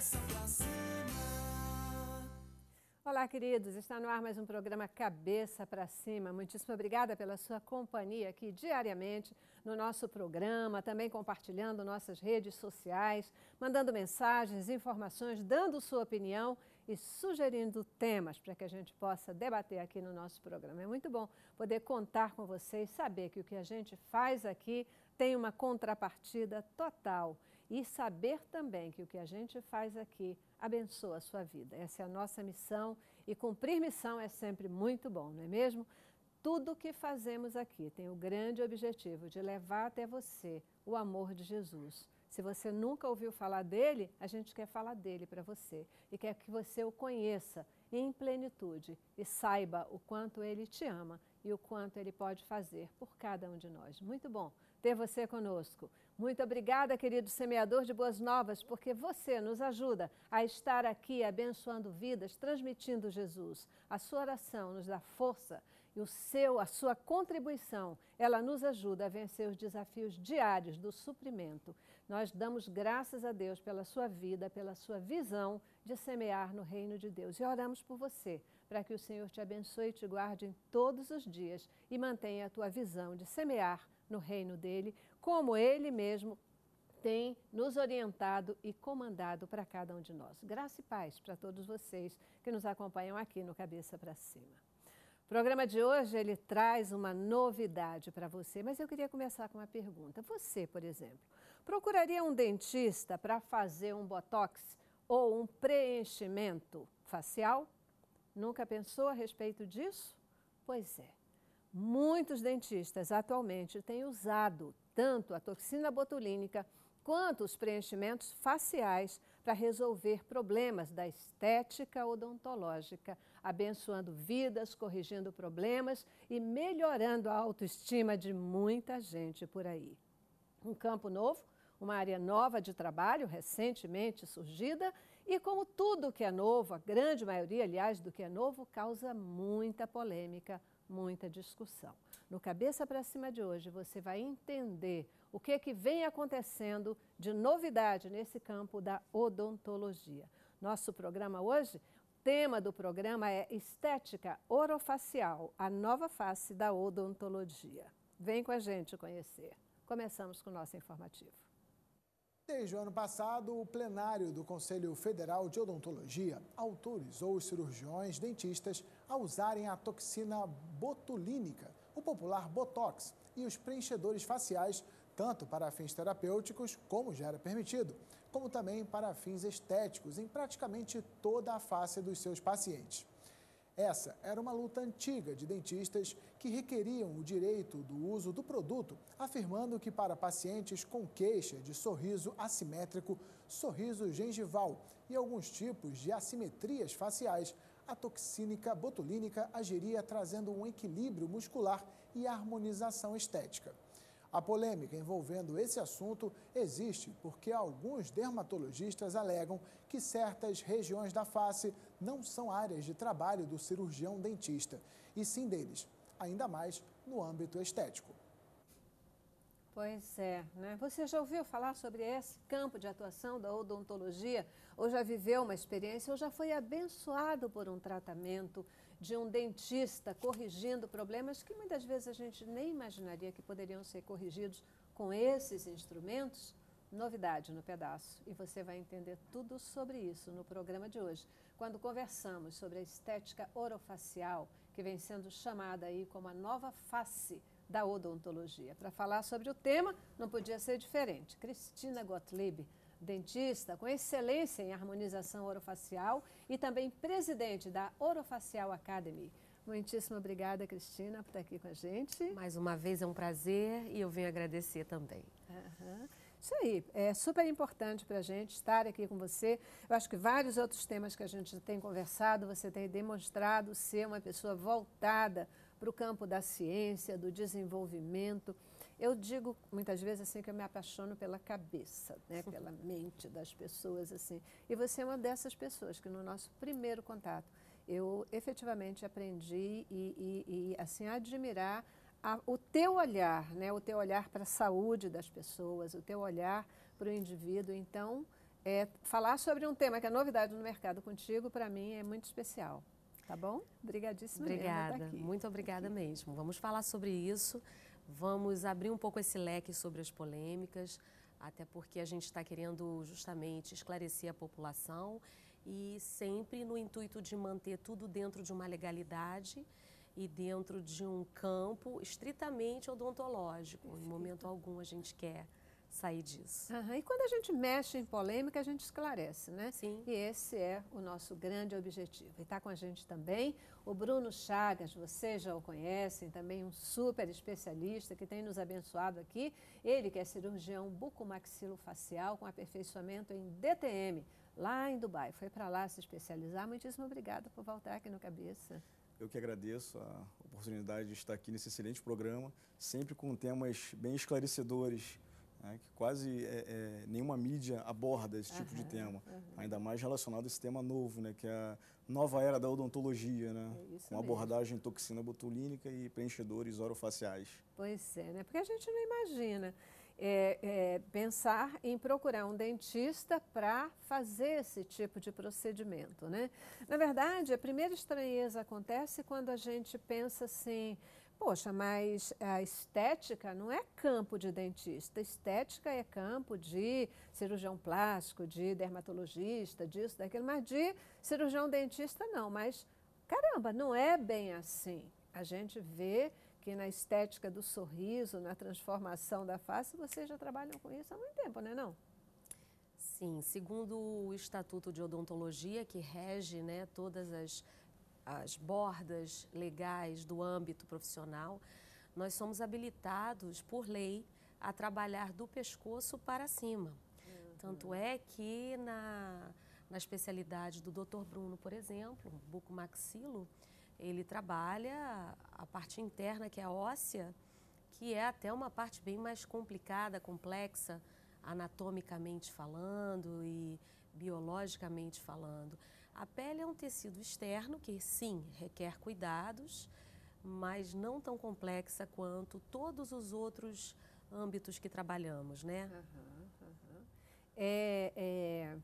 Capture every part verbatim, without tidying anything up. Cabeça para Cima. Olá, queridos. Está no ar mais um programa Cabeça para Cima. Muitíssimo obrigada pela sua companhia aqui diariamente no nosso programa, também compartilhando nossas redes sociais, mandando mensagens, informações, dando sua opinião e sugerindo temas para que a gente possa debater aqui no nosso programa. É muito bom poder contar com vocês, saber que o que a gente faz aqui tem uma contrapartida total e saber também que o que a gente faz aqui abençoa a sua vida. Essa é a nossa missão e cumprir missão é sempre muito bom, não é mesmo? Tudo o que fazemos aqui tem o grande objetivo de levar até você o amor de Jesus. Se você nunca ouviu falar dele, a gente quer falar dele para você e quer que você o conheça em plenitude e saiba o quanto ele te ama e o quanto ele pode fazer por cada um de nós. Muito bom ter você conosco. Muito obrigada, querido semeador de Boas Novas, porque você nos ajuda a estar aqui abençoando vidas, transmitindo Jesus. A sua oração nos dá força e o seu, a sua contribuição, ela nos ajuda a vencer os desafios diários do suprimento. Nós damos graças a Deus pela sua vida, pela sua visão de semear no reino de Deus. E oramos por você, para que o Senhor te abençoe e te guarde em todos os dias e mantenha a tua visão de semear no reino dele, como ele mesmo tem nos orientado e comandado para cada um de nós. Graça e paz para todos vocês que nos acompanham aqui no Cabeça para Cima. O programa de hoje, ele traz uma novidade para você, mas eu queria começar com uma pergunta. Você, por exemplo, procuraria um dentista para fazer um botox ou um preenchimento facial? Nunca pensou a respeito disso? Pois é. Muitos dentistas atualmente têm usado tanto a toxina botulínica quanto os preenchimentos faciais para resolver problemas da estética odontológica, abençoando vidas, corrigindo problemas e melhorando a autoestima de muita gente por aí. Um campo novo, uma área nova de trabalho recentemente surgida e, como tudo que é novo, a grande maioria, aliás, do que é novo, causa muita polêmica, muita discussão. No Cabeça para Cima de hoje, você vai entender o que é que vem acontecendo de novidade nesse campo da odontologia. Nosso programa hoje, o tema do programa é Estética Orofacial, a nova face da odontologia. Vem com a gente conhecer. Começamos com o nosso informativo. Desde o ano passado, o plenário do Conselho Federal de Odontologia autorizou os cirurgiões dentistas a usarem a toxina botulínica, o popular Botox, e os preenchedores faciais, tanto para fins terapêuticos, como já era permitido, como também para fins estéticos, em praticamente toda a face dos seus pacientes. Essa era uma luta antiga de dentistas que requeriam o direito do uso do produto, afirmando que para pacientes com queixa de sorriso assimétrico, sorriso gengival e alguns tipos de assimetrias faciais, a toxina botulínica agiria trazendo um equilíbrio muscular e harmonização estética. A polêmica envolvendo esse assunto existe porque alguns dermatologistas alegam que certas regiões da face não são áreas de trabalho do cirurgião dentista, e sim deles, ainda mais no âmbito estético. Pois é, né? Você já ouviu falar sobre esse campo de atuação da odontologia? Ou já viveu uma experiência, ou já foi abençoado por um tratamento de um dentista corrigindo problemas que muitas vezes a gente nem imaginaria que poderiam ser corrigidos com esses instrumentos? Novidade no pedaço, e você vai entender tudo sobre isso no programa de hoje, quando conversamos sobre a estética orofacial, que vem sendo chamada aí como a nova face da odontologia. Para falar sobre o tema, não podia ser diferente. Cristina Gottlieb, dentista com excelência em harmonização orofacial e também presidente da Orofacial Academy. Muitíssimo obrigada, Cristina, por estar aqui com a gente. Mais uma vez é um prazer e eu venho agradecer também. Uhum. Isso aí, é super importante para a gente estar aqui com você. Eu acho que vários outros temas que a gente tem conversado, você tem demonstrado ser uma pessoa voltada para o campo da ciência, do desenvolvimento. Eu digo muitas vezes assim que eu me apaixono pela cabeça, né? Pela mente das pessoas, assim. E você é uma dessas pessoas que no nosso primeiro contato eu efetivamente aprendi e, e, e assim admirar a, o teu olhar, né? O teu olhar para a saúde das pessoas, o teu olhar para o indivíduo. Então é, falar sobre um tema que é novidade no mercado contigo, para mim, é muito especial. Tá bom? Obrigadíssima. Obrigada. Mesmo, tá aqui. Muito obrigada aqui. mesmo. Vamos falar sobre isso, vamos abrir um pouco esse leque sobre as polêmicas, até porque a gente está querendo justamente esclarecer a população e sempre no intuito de manter tudo dentro de uma legalidade e dentro de um campo estritamente odontológico. Perfeito. Em momento algum a gente quer sair disso. Uhum. E quando a gente mexe em polêmica, a gente esclarece, né? Sim. E esse é o nosso grande objetivo. E está com a gente também o Bruno Chagas, vocês já o conhecem, também um super especialista que tem nos abençoado aqui. Ele que é cirurgião bucomaxilofacial com aperfeiçoamento em D T M, lá em Dubai. Foi para lá se especializar. Muitíssimo obrigada por voltar aqui no Cabeça. Eu que agradeço a oportunidade de estar aqui nesse excelente programa, sempre com temas bem esclarecedores, né, que quase é, é, nenhuma mídia aborda esse tipo uhum, de tema, uhum. ainda mais relacionado a esse tema novo, né, que é a nova era da odontologia, né, é isso com mesmo. abordagem toxina botulínica e preenchedores orofaciais. Pois é, né, porque a gente não imagina é, é, pensar em procurar um dentista para fazer esse tipo de procedimento, né? Na verdade, a primeira estranheza acontece quando a gente pensa assim... Poxa, mas a estética não é campo de dentista, estética é campo de cirurgião plástico, de dermatologista, disso, daquilo, mas de cirurgião dentista não. Mas, caramba, não é bem assim. A gente vê que na estética do sorriso, na transformação da face, vocês já trabalham com isso há muito tempo, né, não? Sim, segundo o Estatuto de Odontologia, que rege, né, todas as... as bordas legais do âmbito profissional, nós somos habilitados, por lei, a trabalhar do pescoço para cima. Uhum. Tanto é que na, na especialidade do doutor Bruno, por exemplo, bucomaxilo, ele trabalha a parte interna, que é a óssea, que é até uma parte bem mais complicada, complexa, anatomicamente falando e biologicamente falando. A pele é um tecido externo que, sim, requer cuidados, mas não tão complexa quanto todos os outros âmbitos que trabalhamos, né? Uhum, uhum. É, é,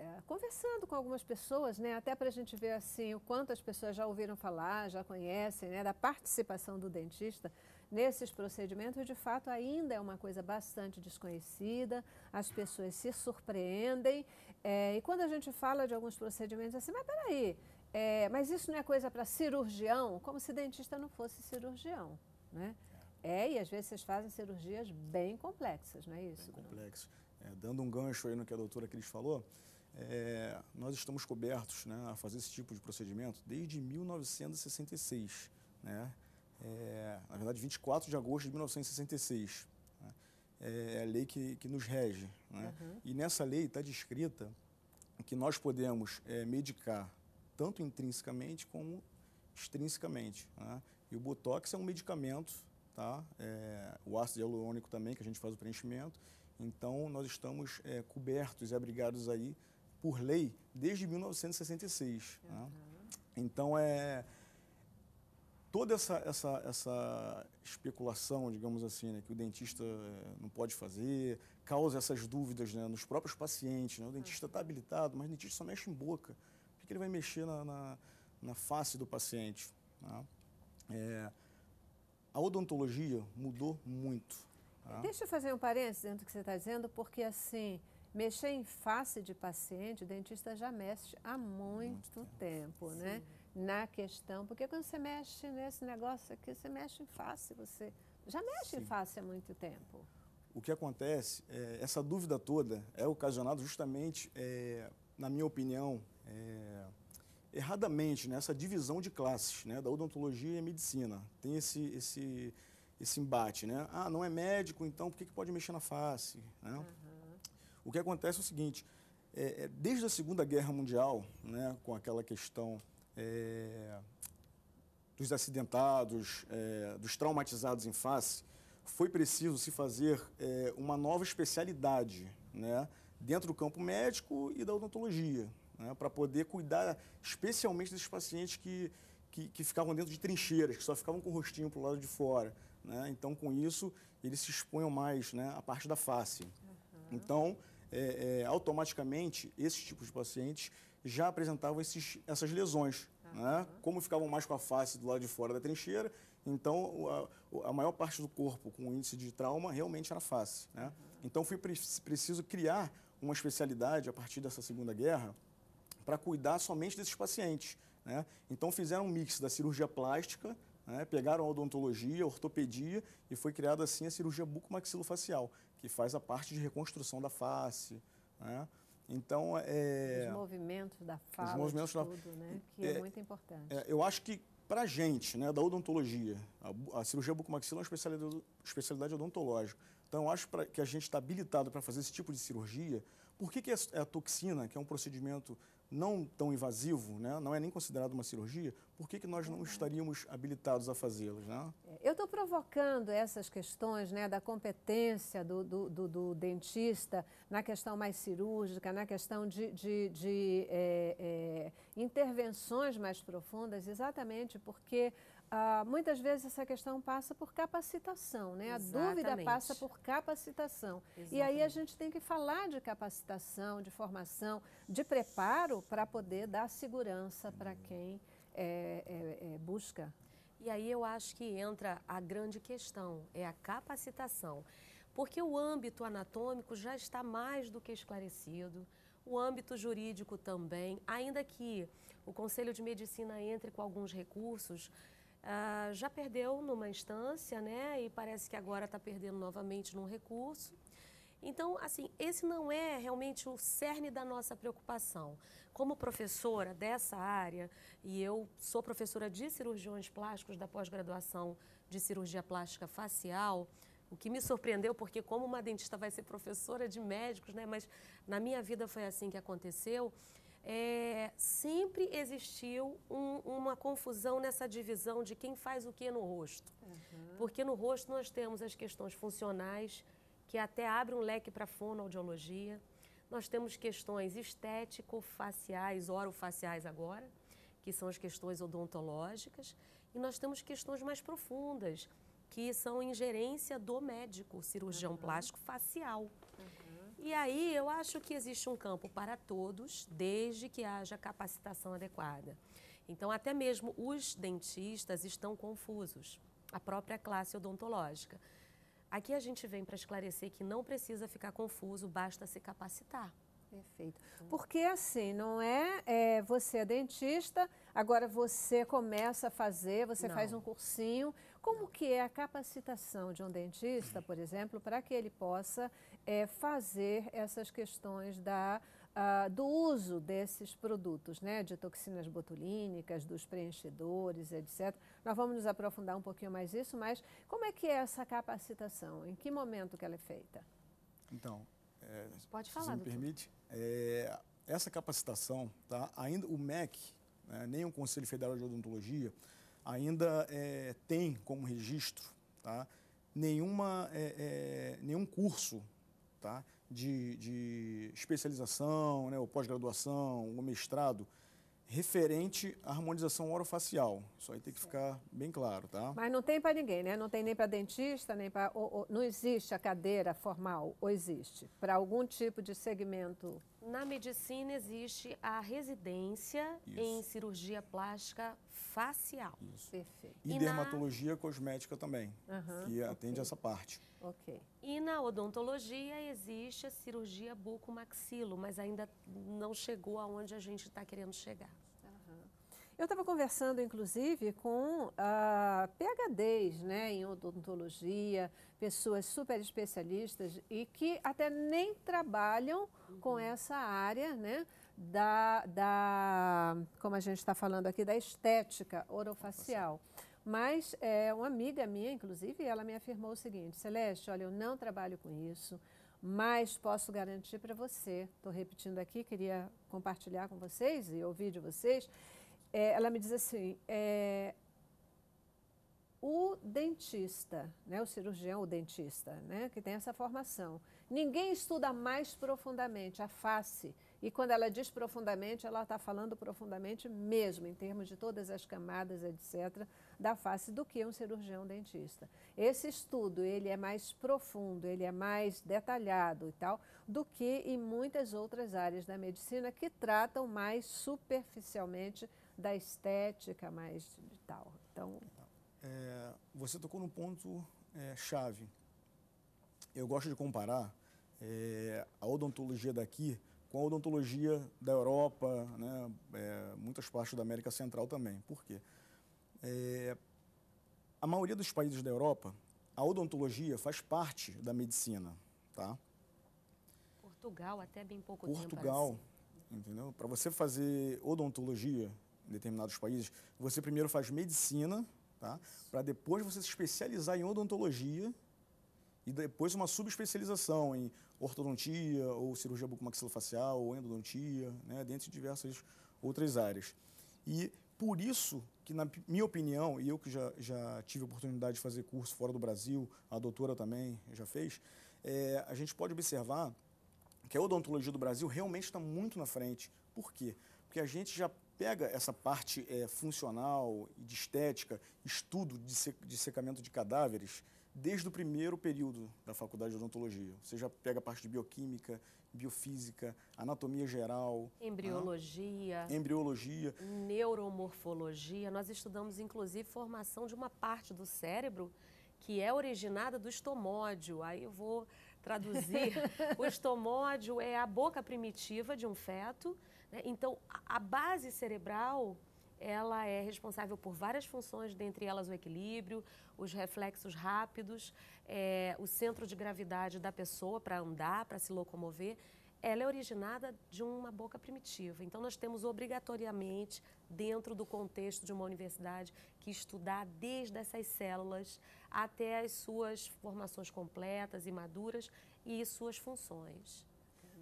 é, conversando com algumas pessoas, né, até para a gente ver assim, o quanto as pessoas já ouviram falar, já conhecem, né, da participação do dentista nesses procedimentos, de fato, ainda é uma coisa bastante desconhecida, as pessoas se surpreendem. É, e quando a gente fala de alguns procedimentos assim, mas peraí, é, mas isso não é coisa para cirurgião? Como se dentista não fosse cirurgião, né? É, e às vezes vocês fazem cirurgias bem complexas, não é isso? Bem complexas. É, dando um gancho aí no que a doutora Cris falou, é, nós estamos cobertos, né, a fazer esse tipo de procedimento desde mil novecentos e sessenta e seis, né? É, na verdade, vinte e quatro de agosto de mil novecentos e sessenta e seis, né? É a lei que, que nos rege, né? Uhum. E nessa lei está descrita que nós podemos é, medicar tanto intrinsecamente como extrinsecamente, né? E o Botox é um medicamento, tá? É, o ácido hialurônico também, que a gente faz o preenchimento. Então, nós estamos é, cobertos e abrigados aí por lei desde mil novecentos e sessenta e seis, uhum, né? Então, é... Toda essa, essa, essa especulação, digamos assim, né, que o dentista não pode fazer, causa essas dúvidas, né, nos próprios pacientes, né? O dentista está habilitado, mas o dentista só mexe em boca. Por que que ele vai mexer na, na, na face do paciente, né? É, a odontologia mudou muito, tá? Deixa eu fazer um parênteses dentro do que você está dizendo, porque assim... Mexer em face de paciente, o dentista já mexe há muito, muito tempo, tempo, né? Na questão, porque quando você mexe nesse negócio aqui, você mexe em face, você já mexe, sim, em face há muito tempo. O que acontece, é, essa dúvida toda é ocasionada justamente, é, na minha opinião, é, erradamente, nessa, né, divisão de classes, né, da odontologia e a medicina. Tem esse... esse esse embate, né? Ah, não é médico, então por que que pode mexer na face, né? Uhum. O que acontece é o seguinte, é, é, desde a Segunda Guerra Mundial, né, com aquela questão é, dos acidentados, é, dos traumatizados em face, foi preciso se fazer é, uma nova especialidade, né, dentro do campo médico e da odontologia, né, para poder cuidar especialmente desses pacientes que... Que, que ficavam dentro de trincheiras, que só ficavam com o rostinho para o lado de fora, né? Então, com isso, eles se expunham mais, né, à parte da face. Uhum. Então, é, é, automaticamente, esses tipos de pacientes já apresentavam esses, essas lesões. Uhum. Né? Como ficavam mais com a face do lado de fora da trincheira, então a, a maior parte do corpo com índice de trauma realmente era a face. Né? Uhum. Então, foi pre- preciso criar uma especialidade a partir dessa Segunda Guerra para cuidar somente desses pacientes. Né? Então, fizeram um mix da cirurgia plástica, né? Pegaram a odontologia, a ortopedia e foi criada assim a cirurgia bucomaxilofacial, que faz a parte de reconstrução da face. Né? Então, é... Os movimentos da fala, os movimentos de tudo, da... né? Que é, é muito importante. É, eu acho que, para a gente, né, da odontologia, a, a cirurgia bucomaxila é uma especialidade, especialidade odontológica. Então, eu acho pra, que a gente está habilitado para fazer esse tipo de cirurgia. Por que, que a, a toxina, que é um procedimento não tão invasivo, né, não é nem considerado uma cirurgia, por que, que nós não estaríamos habilitados a fazê-los? Né? Eu estou provocando essas questões, né, da competência do, do, do, do dentista na questão mais cirúrgica, na questão de, de, de é, é, intervenções mais profundas, exatamente porque ah, muitas vezes essa questão passa por capacitação, né? A dúvida passa por capacitação. Exatamente. E aí a gente tem que falar de capacitação, de formação, de preparo para poder dar segurança para quem é, é, é, busca. E aí eu acho que entra a grande questão, é a capacitação. Porque o âmbito anatômico já está mais do que esclarecido, o âmbito jurídico também, ainda que o Conselho de Medicina entre com alguns recursos, Uh, já perdeu numa instância, né? E parece que agora está perdendo novamente num recurso. Então, assim, esse não é realmente o cerne da nossa preocupação. Como professora dessa área, e eu sou professora de cirurgiões plásticos da pós-graduação de cirurgia plástica facial, o que me surpreendeu, porque como uma dentista vai ser professora de médicos, né? Mas na minha vida foi assim que aconteceu. É, sempre existiu um, uma confusão nessa divisão de quem faz o que no rosto. Uhum. Porque no rosto nós temos as questões funcionais, que até abre um leque para fonoaudiologia. Nós temos questões estético-faciais, orofaciais agora, que são as questões odontológicas. E nós temos questões mais profundas, que são ingerência do médico, cirurgião, uhum, plástico facial. Uhum. E aí eu acho que existe um campo para todos, desde que haja capacitação adequada. Então, até mesmo os dentistas estão confusos, a própria classe odontológica. Aqui a gente vem para esclarecer que não precisa ficar confuso, basta se capacitar. Perfeito. Porque assim, não é, é você é dentista, agora você começa a fazer, você não. faz um cursinho. Como não. que é a capacitação de um dentista, por exemplo, para que ele possa é, fazer essas questões da, uh, do uso desses produtos, né? De toxinas botulínicas, dos preenchedores, etcétera. Nós vamos nos aprofundar um pouquinho mais nisso, mas como é que é essa capacitação? Em que momento que ela é feita? Então... É, Pode falar, se me permite. É, essa capacitação, tá? Ainda o M E C, né, nem o Conselho Federal de Odontologia, ainda é, tem como registro, tá? Nenhuma, é, é, nenhum curso, tá? de, de especialização, né, ou pós-graduação, ou mestrado, referente à harmonização orofacial. Isso aí tem que ficar bem claro, tá? Mas não tem para ninguém, né? Não tem nem para dentista, nem para... Não existe a cadeira formal, ou existe? Para algum tipo de segmento? Na medicina existe a residência Isso. em cirurgia plástica facial. Isso. Perfeito. E, e dermatologia na... cosmética também, uhum, que atende okay. essa parte. Ok. E na odontologia existe a cirurgia bucomaxilo, mas ainda não chegou aonde a gente está querendo chegar. Eu estava conversando, inclusive, com ah, PhDs, né, em odontologia, pessoas super especialistas e que até nem trabalham uhum. com essa área, né, da, da, como a gente está falando aqui, da estética orofacial. Mas é, uma amiga minha, inclusive, ela me afirmou o seguinte: Celeste, olha, eu não trabalho com isso, mas posso garantir para você, estou repetindo aqui, queria compartilhar com vocês e ouvir de vocês. É, ela me diz assim, é, o dentista, né, o cirurgião, o dentista, né, que tem essa formação, ninguém estuda mais profundamente a face E quando ela diz profundamente, ela está falando profundamente mesmo, em termos de todas as camadas, etcétera, da face do que um cirurgião dentista. Esse estudo, ele é mais profundo, ele é mais detalhado e tal, do que em muitas outras áreas da medicina que tratam mais superficialmente da estética, mais de tal. Então, é, você tocou num ponto é, chave. Eu gosto de comparar é, a odontologia daqui com a odontologia da Europa, né, é, muitas partes da América Central também. Por quê? É, a maioria dos países da Europa, a odontologia faz parte da medicina, tá? Portugal, até bem pouco Portugal, tempo. Portugal, entendeu? Para você fazer odontologia em determinados países, você primeiro faz medicina, tá? Para depois você se especializar em odontologia, e depois uma subespecialização em ortodontia, ou cirurgia bucomaxilofacial, ou endodontia, né, dentre diversas outras áreas. E por isso que, na minha opinião, e eu que já, já tive a oportunidade de fazer curso fora do Brasil, a doutora também já fez, é, a gente pode observar que a odontologia do Brasil realmente está muito na frente. Por quê? Porque a gente já pega essa parte é, funcional, de estética, estudo de, se, de secamento de cadáveres, desde o primeiro período da faculdade de odontologia. Você já pega a parte de bioquímica, biofísica, anatomia geral... Embriologia... Ah, embriologia... Neuromorfologia. Nós estudamos, inclusive, formação de uma parte do cérebro que é originada do estomódio. Aí eu vou traduzir. O estomódio é a boca primitiva de um feto, né? Então, a base cerebral... ela é responsável por várias funções, dentre elas o equilíbrio, os reflexos rápidos, é, o centro de gravidade da pessoa para andar, para se locomover. Ela é originada de uma boca primitiva. Então, nós temos obrigatoriamente, dentro do contexto de uma universidade, que estudar desde essas células até as suas formações completas e maduras e suas funções.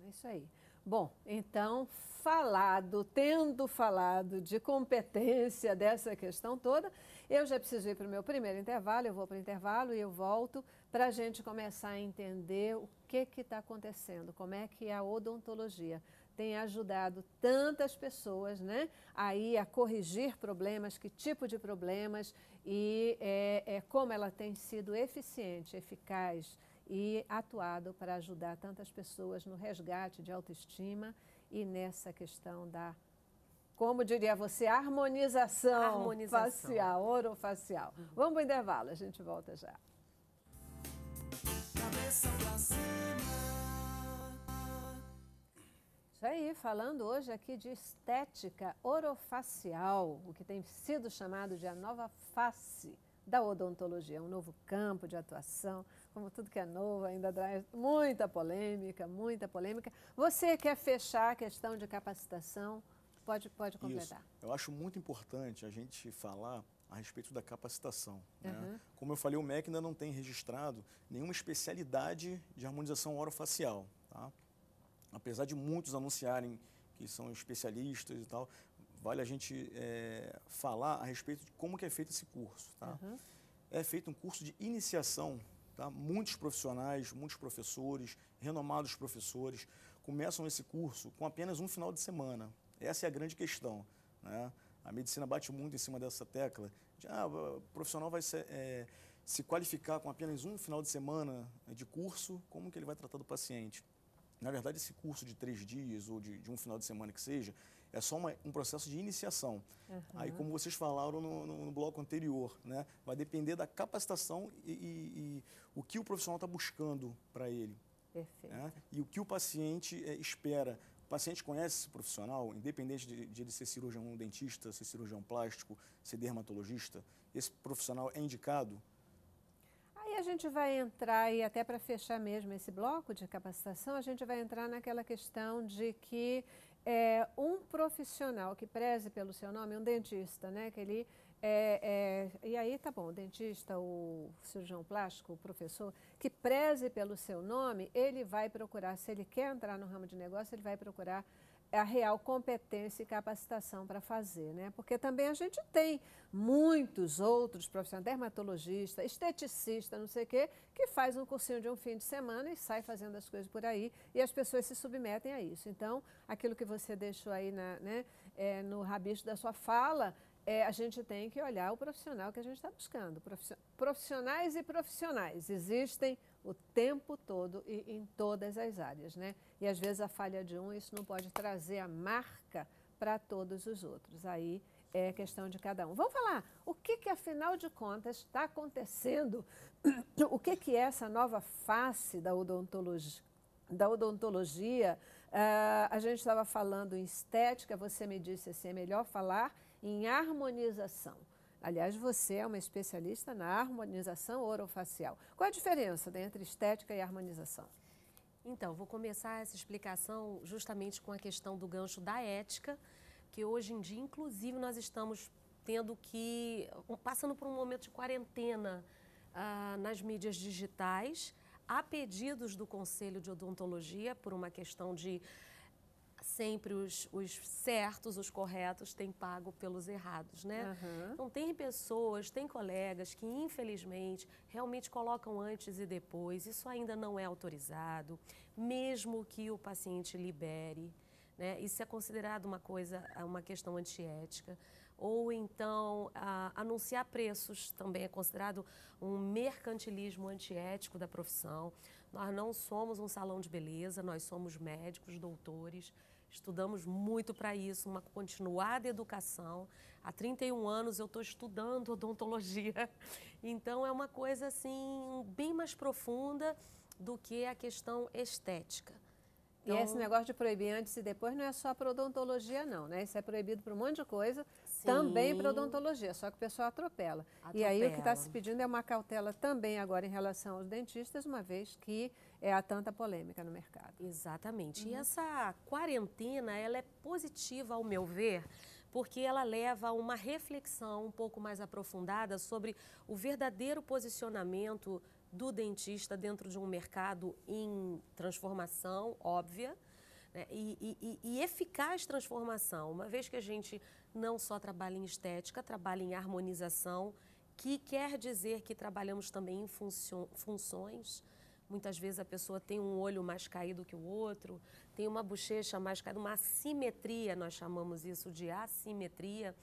É isso aí. Bom, então, falado, tendo falado de competência dessa questão toda, eu já preciso ir para o meu primeiro intervalo, eu vou para o intervalo e eu volto para a gente começar a entender o que que está acontecendo, como é que a odontologia tem ajudado tantas pessoas, né, aí a corrigir problemas, que tipo de problemas e é, é, como ela tem sido eficiente, eficaz, e atuado para ajudar tantas pessoas no resgate de autoestima e nessa questão da, como diria você, harmonização, harmonização. facial, orofacial. Uhum. Vamos para o intervalo, a gente volta já. Cabeça pra cima. Isso aí, falando hoje aqui de estética orofacial, o que tem sido chamado de a nova face da odontologia, um novo campo de atuação, como tudo que é novo, ainda traz muita polêmica, muita polêmica. Você quer fechar a questão de capacitação? Pode, pode completar. Isso. Eu acho muito importante a gente falar a respeito da capacitação. Uhum. Né? Como eu falei, o M E C ainda não tem registrado nenhuma especialidade de harmonização orofacial. Tá? Apesar de muitos anunciarem que são especialistas e tal, vale a gente é, falar a respeito de como que é feito esse curso. Tá? Uhum. É feito um curso de iniciação, tá? Muitos profissionais, muitos professores, renomados professores, começam esse curso com apenas um final de semana. Essa é a grande questão. Né? A medicina bate muito em cima dessa tecla de, ah, o profissional vai ser, é, se qualificar com apenas um final de semana de curso, como que ele vai tratar do paciente? Na verdade, esse curso de três dias ou de, de um final de semana que seja, é só uma, um processo de iniciação. Uhum. Aí, como vocês falaram no, no, no bloco anterior, né, vai depender da capacitação e, e, e o que o profissional está buscando para ele. Perfeito. Né? E o que o paciente é, espera. O paciente conhece esse profissional, independente de, de ele ser cirurgião dentista, ser cirurgião plástico, ser dermatologista, esse profissional é indicado? Aí a gente vai entrar, e até para fechar mesmo esse bloco de capacitação, a gente vai entrar naquela questão de que é, um profissional que preze pelo seu nome, um dentista, né, que ele, é, é, e aí tá bom, o dentista, o cirurgião plástico, o professor, que preze pelo seu nome, ele vai procurar, se ele quer entrar no ramo de negócio, ele vai procurar a real competência e capacitação para fazer, né? Porque também a gente tem muitos outros profissionais, dermatologista, esteticista, não sei o quê, que faz um cursinho de um fim de semana e sai fazendo as coisas por aí e as pessoas se submetem a isso. Então, aquilo que você deixou aí na, né, é, no rabicho da sua fala, é, a gente tem que olhar o profissional que a gente está buscando. Profissionais e profissionais existem o tempo todo e em todas as áreas, né? E às vezes a falha de um, isso não pode trazer a marca para todos os outros. Aí é questão de cada um. Vamos falar o que que, afinal de contas, está acontecendo, o que que é essa nova face da odontologia. Da odontologia, uh, a gente estava falando em estética, você me disse assim, é melhor falar em harmonização. Aliás, você é uma especialista na harmonização orofacial. Qual a diferença entre estética e harmonização? Então, vou começar essa explicação justamente com a questão do gancho da ética, que hoje em dia, inclusive, nós estamos tendo que, passando por um momento de quarentena uh, nas mídias digitais, há pedidos do Conselho de Odontologia por uma questão de sempre os, os certos, os corretos, têm pago pelos errados, né? Uhum. Então, tem pessoas, tem colegas que, infelizmente, realmente colocam antes e depois. Isso ainda não é autorizado, mesmo que o paciente libere, né? Isso é considerado uma coisa, uma questão antiética. Ou então, a, anunciar preços também é considerado um mercantilismo antiético da profissão. Nós não somos um salão de beleza, nós somos médicos, doutores, estudamos muito para isso, uma continuada educação. Há trinta e um anos eu estou estudando odontologia, então é uma coisa assim bem mais profunda do que a questão estética. Então, e esse negócio de proibir antes e depois não é só para odontologia não, né? Isso é proibido para um monte de coisa, sim, também para odontologia, só que o pessoal atropela. atropela. E aí o que está se pedindo é uma cautela também agora em relação aos dentistas, uma vez que é, há tanta polêmica no mercado. Exatamente. Uhum. E essa quarentena, ela é positiva ao meu ver, porque ela leva a uma reflexão um pouco mais aprofundada sobre o verdadeiro posicionamento do dentista dentro de um mercado em transformação óbvia, né? e, e, e eficaz transformação, uma vez que a gente não só trabalha em estética, trabalha em harmonização, que quer dizer que trabalhamos também em funções. Muitas vezes a pessoa tem um olho mais caído que o outro, tem uma bochecha mais caída, uma assimetria, nós chamamos isso de assimetria,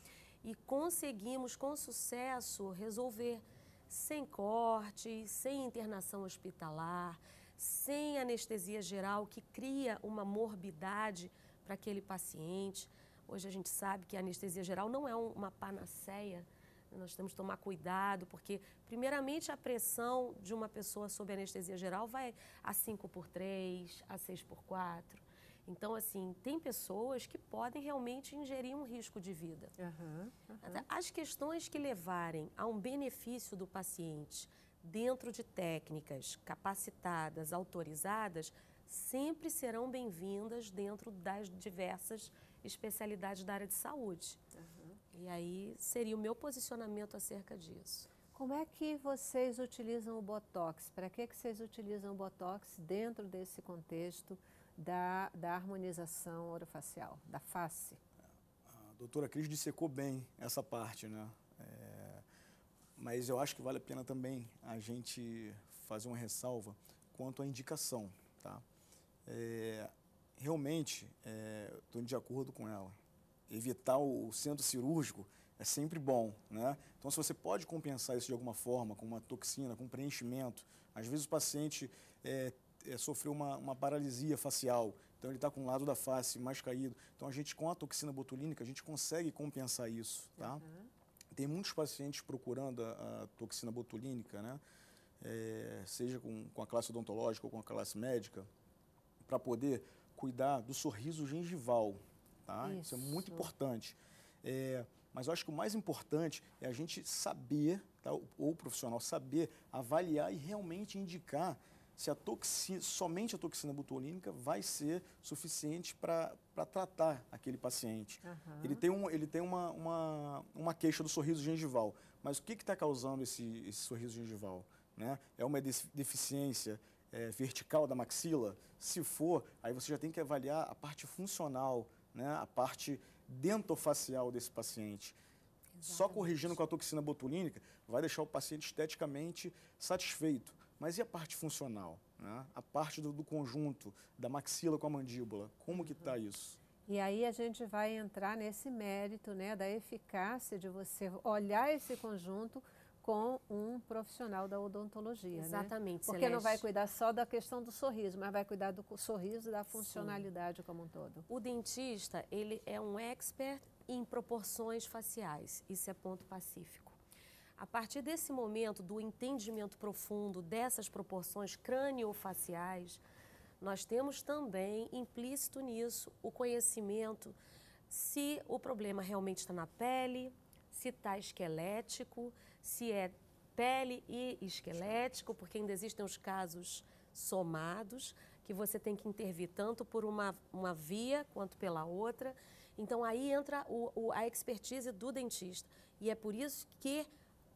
e conseguimos com sucesso resolver sem corte, sem internação hospitalar, sem anestesia geral, que cria uma morbidade para aquele paciente. Hoje a gente sabe que a anestesia geral não é uma panaceia, nós temos que tomar cuidado, porque primeiramente a pressão de uma pessoa sob anestesia geral vai a cinco por três, a seis por quatro. Então, assim, tem pessoas que podem realmente ingerir um risco de vida. Uhum, uhum. As questões que levarem a um benefício do paciente dentro de técnicas capacitadas, autorizadas, sempre serão bem-vindas dentro das diversas especialidades da área de saúde. Uhum. E aí seria o meu posicionamento acerca disso. Como é que vocês utilizam o Botox? Para que que vocês utilizam o Botox dentro desse contexto Da, da harmonização orofacial, da face? A doutora Cris dissecou bem essa parte, né? É, mas eu acho que vale a pena também a gente fazer uma ressalva quanto à indicação, tá? É, realmente, estou é, de acordo com ela. Evitar o centro cirúrgico é sempre bom, né? Então, se você pode compensar isso de alguma forma, com uma toxina, com um preenchimento, às vezes o paciente é, É, sofreu uma, uma paralisia facial, então ele está com o lado da face mais caído. Então a gente, com a toxina botulínica, a gente consegue compensar isso, tá? Uhum. Tem muitos pacientes procurando a, a toxina botulínica, né? É, seja com, com a classe odontológica ou com a classe médica, para poder cuidar do sorriso gengival, tá? Isso, isso é muito importante. É, mas eu acho que o mais importante é a gente saber, tá? ou, ou o profissional saber avaliar e realmente indicar se a toxina, somente a toxina botulínica vai ser suficiente para tratar aquele paciente. Uhum. Ele tem, um, ele tem uma, uma, uma queixa do sorriso gengival, mas o que está causando esse, esse sorriso gengival, né? É uma deficiência é, vertical da maxila? Se for, aí você já tem que avaliar a parte funcional, né, a parte dentofacial desse paciente. Exatamente. Só corrigindo com a toxina botulínica vai deixar o paciente esteticamente satisfeito. Mas e a parte funcional, né? A parte do, do conjunto, da maxila com a mandíbula, como que está isso? E aí a gente vai entrar nesse mérito, né, da eficácia de você olhar esse conjunto com um profissional da odontologia. Exatamente, né? Porque Celeste não vai cuidar só da questão do sorriso, mas vai cuidar do sorriso e da funcionalidade. Sim. Como um todo. O dentista, ele é um expert em proporções faciais, isso é ponto pacífico. A partir desse momento do entendimento profundo dessas proporções crâniofaciais, nós temos também implícito nisso o conhecimento se o problema realmente está na pele, se está esquelético, se é pele e esquelético, porque ainda existem os casos somados, que você tem que intervir tanto por uma, uma via quanto pela outra. Então aí entra o, o, a expertise do dentista, e é por isso que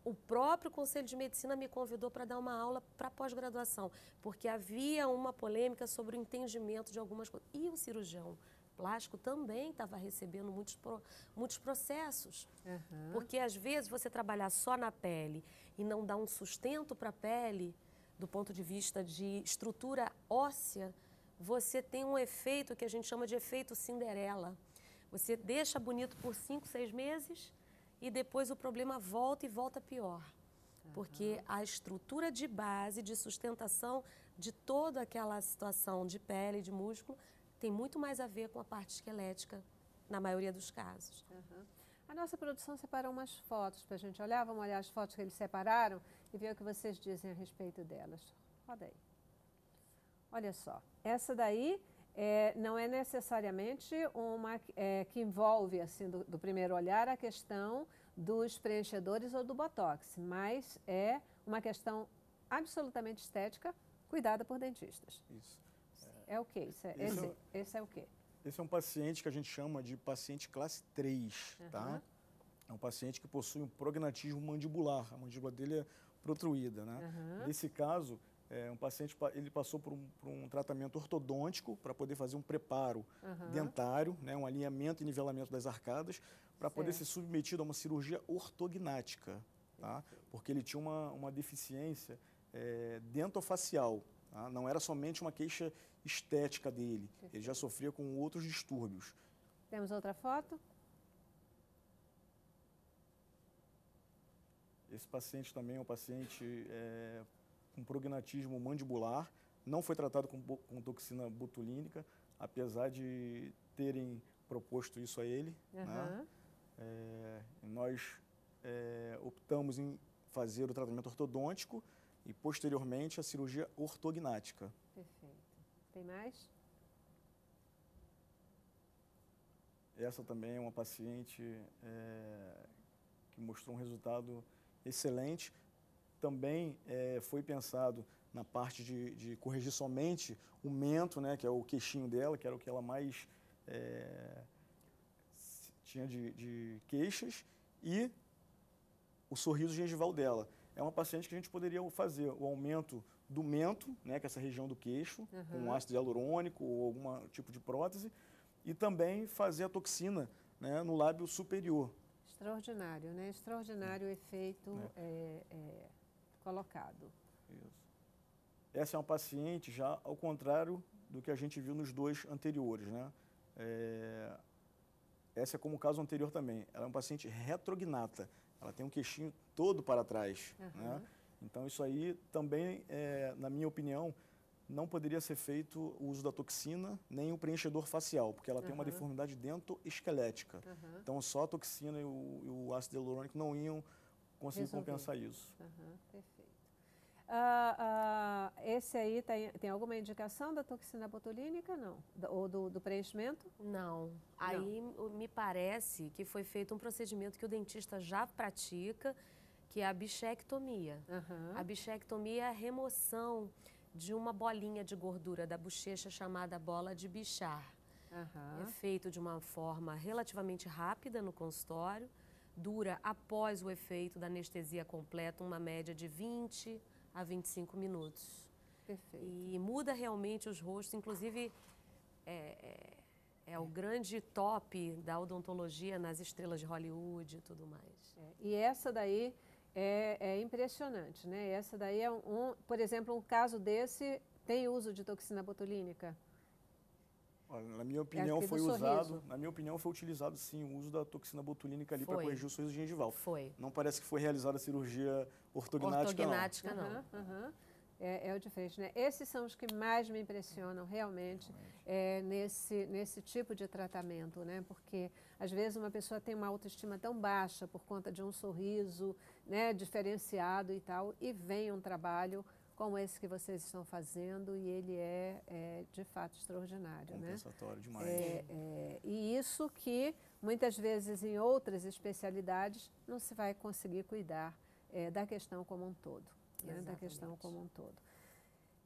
o próprio Conselho de Medicina me convidou para dar uma aula para pós-graduação, porque havia uma polêmica sobre o entendimento de algumas coisas. E o cirurgião plástico também estava recebendo muitos, pro, muitos processos. Uhum. Porque, às vezes, você trabalhar só na pele e não dar um sustento para a pele, do ponto de vista de estrutura óssea, você tem um efeito que a gente chama de efeito Cinderela. Você deixa bonito por cinco, seis meses... e depois o problema volta e volta pior. Uhum. Porque a estrutura de base, de sustentação de toda aquela situação de pele, de músculo, tem muito mais a ver com a parte esquelética, na maioria dos casos. Uhum. A nossa produção separou umas fotos para a gente olhar. Vamos olhar as fotos que eles separaram e ver o que vocês dizem a respeito delas. Roda aí. Olha só, essa daí... É, não é necessariamente uma é, que envolve, assim, do, do primeiro olhar, a questão dos preenchedores ou do botox, mas é uma questão absolutamente estética, cuidada por dentistas. Isso. É o quê? Isso é, esse, esse, é, esse é o quê? Esse é um paciente que a gente chama de paciente classe três, uhum. Tá? É um paciente que possui um prognatismo mandibular, a mandíbula dele é protruída, né? Uhum. Nesse caso... É, um paciente, ele passou por um, por um tratamento ortodôntico para poder fazer um preparo, uhum, dentário, né, um alinhamento e nivelamento das arcadas, para poder ser submetido a uma cirurgia ortognática, tá? Porque ele tinha uma, uma deficiência é, dentofacial, tá? Não era somente uma queixa estética dele, ele já sofria com outros distúrbios. Temos outra foto? Esse paciente também é um paciente... É, com prognatismo mandibular, não foi tratado com, com toxina botulínica, apesar de terem proposto isso a ele. Uhum. Né? É, nós é, optamos em fazer o tratamento ortodôntico e, posteriormente, a cirurgia ortognática. Perfeito. Tem mais? Essa também é uma paciente é, que mostrou um resultado excelente. Também é, foi pensado na parte de, de corrigir somente o mento, né, que é o queixinho dela, que era o que ela mais é, tinha de, de queixas, e o sorriso gengival dela. É uma paciente que a gente poderia fazer o aumento do mento, né, que é essa região do queixo, uhum, com ácido hialurônico ou algum tipo de prótese, e também fazer a toxina, né, no lábio superior. Extraordinário, né? Extraordinário é. efeito é. É, é... colocado. Isso. Essa é uma paciente já ao contrário do que a gente viu nos dois anteriores, né? É... Essa é como o caso anterior também. Ela é uma paciente retrognata. Ela tem um queixinho todo para trás, uhum, né? Então isso aí também, é, na minha opinião, não poderia ser feito o uso da toxina nem o preenchedor facial, porque ela, uhum, tem uma deformidade dentoesquelética. Uhum. Então só a toxina e o, e o ácido hialurônico não iam conseguir compensar isso. Uhum, perfeito. Ah, ah, esse aí tem, tem alguma indicação da toxina botulínica, não? Ou do, do preenchimento? Não. Aí não. Me parece que foi feito um procedimento que o dentista já pratica, que é a bichectomia. Uhum. A bichectomia é a remoção de uma bolinha de gordura da bochecha chamada bola de Bichard. Uhum. É feito de uma forma relativamente rápida no consultório, dura, após o efeito da anestesia completa, uma média de vinte a vinte e cinco minutos. Perfeito. E muda realmente os rostos, inclusive é, é, é o grande top da odontologia nas estrelas de Hollywood e tudo mais. É, e essa daí é, é impressionante, né? Essa daí é um, um, por exemplo, um caso desse tem uso de toxina botulínica? Olha, na minha opinião é foi usado, sorriso. na minha opinião foi utilizado sim o uso da toxina botulínica ali para corrigir o sorriso gengival. Foi. Não parece que foi realizada a cirurgia ortognática, ortognática não. não. Uhum, uhum. É, é o diferente, né? Esses são os que mais me impressionam realmente, realmente. É, nesse, nesse tipo de tratamento, né? Porque às vezes uma pessoa tem uma autoestima tão baixa por conta de um sorriso, né, diferenciado e tal, e vem um trabalho como esse que vocês estão fazendo, e ele é, é de fato extraordinário. Compensatório, né? Demais. É, é, e isso que, muitas vezes, em outras especialidades, não se vai conseguir cuidar é, da questão como um todo. Né? Da questão como um todo.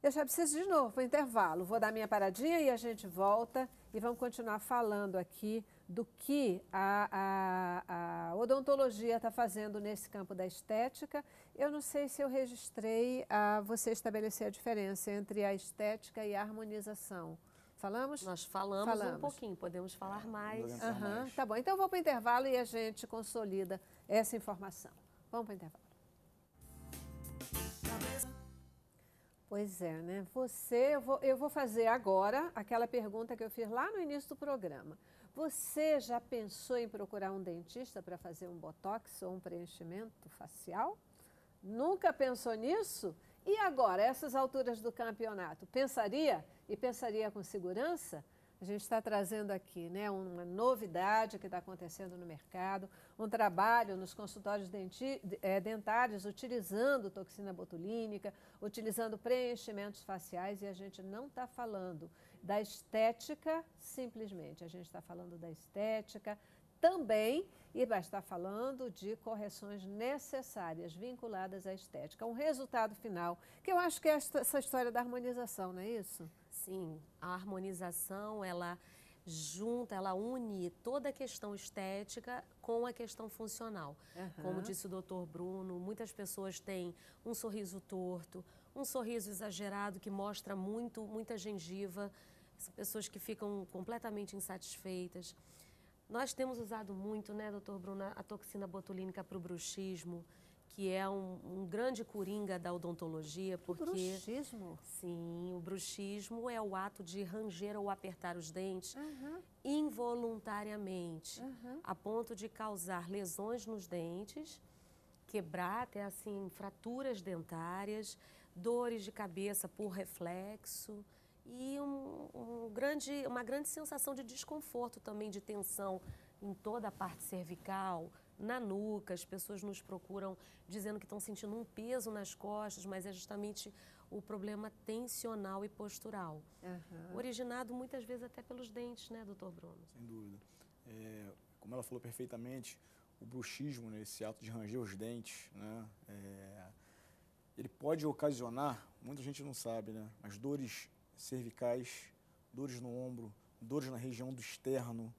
Eu já preciso de novo para o intervalo. Vou dar minha paradinha e a gente volta e vamos continuar falando aqui do que a, a, a odontologia está fazendo nesse campo da estética. Eu não sei se eu registrei a você estabelecer a diferença entre a estética e a harmonização. Falamos? Nós falamos, falamos. um pouquinho, podemos falar mais. Uhum, mais. Tá bom, então vou para o intervalo e a gente consolida essa informação. Vamos para o intervalo. Pois é, né? Você, eu vou, eu vou fazer agora aquela pergunta que eu fiz lá no início do programa. Você já pensou em procurar um dentista para fazer um botox ou um preenchimento facial? Nunca pensou nisso? E agora, essas alturas do campeonato, pensaria? E pensaria com segurança? A gente está trazendo aqui, né, uma novidade que está acontecendo no mercado, um trabalho nos consultórios denti, é, dentários utilizando toxina botulínica, utilizando preenchimentos faciais, e a gente não está falando da estética simplesmente, a gente está falando da estética também e vai estar falando de correções necessárias vinculadas à estética. Um resultado final, que eu acho que é essa história da harmonização, não é isso? Sim, a harmonização, ela junta, ela une toda a questão estética com a questão funcional. Uhum. Como disse o doutor Bruno, muitas pessoas têm um sorriso torto, um sorriso exagerado que mostra muito, muita gengiva, são pessoas que ficam completamente insatisfeitas. Nós temos usado muito, né, doutor Bruno, a toxina botulínica para o bruxismo, que é um, um grande coringa da odontologia, porque... O bruxismo? Sim, o bruxismo é o ato de ranger ou apertar os dentes uhum. involuntariamente, uhum. a ponto de causar lesões nos dentes, quebrar até, assim, fraturas dentárias, dores de cabeça por reflexo e um, um grande, uma grande sensação de desconforto também, de tensão em toda a parte cervical, na nuca. As pessoas nos procuram dizendo que estão sentindo um peso nas costas, mas é justamente o problema tensional e postural. Uhum. Originado muitas vezes até pelos dentes, né, doutor Bruno? Sem dúvida. É, como ela falou perfeitamente, o bruxismo, né, esse ato de ranger os dentes, né, é, ele pode ocasionar, muita gente não sabe, né, mas dores cervicais, dores no ombro, dores na região do externo,